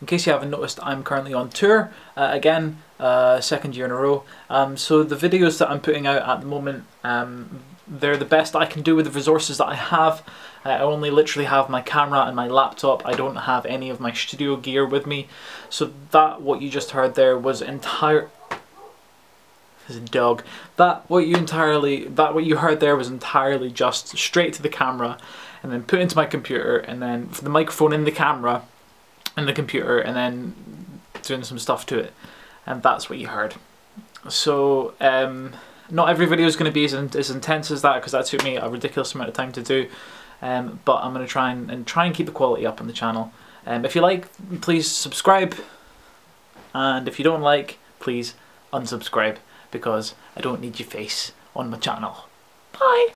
In case you haven't noticed, I'm currently on tour, again, second year in a row. So the videos that I'm putting out at the moment, they're the best I can do with the resources that I have. I only literally have my camera and my laptop. I don't have any of my studio gear with me. So that, what you just heard there, was entire... There's a dog. That what you heard there was entirely just straight to the camera, and then put into my computer, and then for the microphone in the camera, in the computer, and then doing some stuff to it, and that's what you heard. So not every video is going to be as intense as that, because that took me a ridiculous amount of time to do, but I'm going to try and keep the quality up on the channel. If you like, please subscribe, and if you don't like, please unsubscribe, because I don't need your face on my channel. Bye.